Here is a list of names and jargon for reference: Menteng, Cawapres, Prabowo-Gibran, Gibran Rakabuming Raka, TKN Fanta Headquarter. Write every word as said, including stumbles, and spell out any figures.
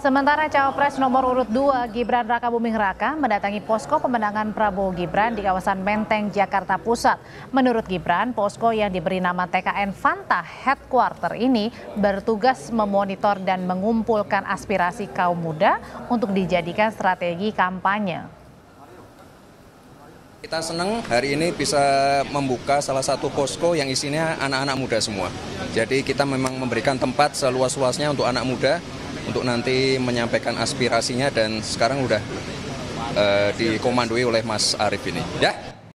Sementara Cawapres nomor urut dua Gibran Rakabuming Raka mendatangi posko pemenangan Prabowo-Gibran di kawasan Menteng, Jakarta Pusat. Menurut Gibran, posko yang diberi nama T K N Fanta Headquarter ini bertugas memonitor dan mengumpulkan aspirasi kaum muda untuk dijadikan strategi kampanye. Kita senang hari ini bisa membuka salah satu posko yang isinya anak-anak muda semua. Jadi kita memang memberikan tempat seluas-luasnya untuk anak muda, untuk nanti menyampaikan aspirasinya, dan sekarang udah uh, dikomandoi oleh Mas Arief ini, ya.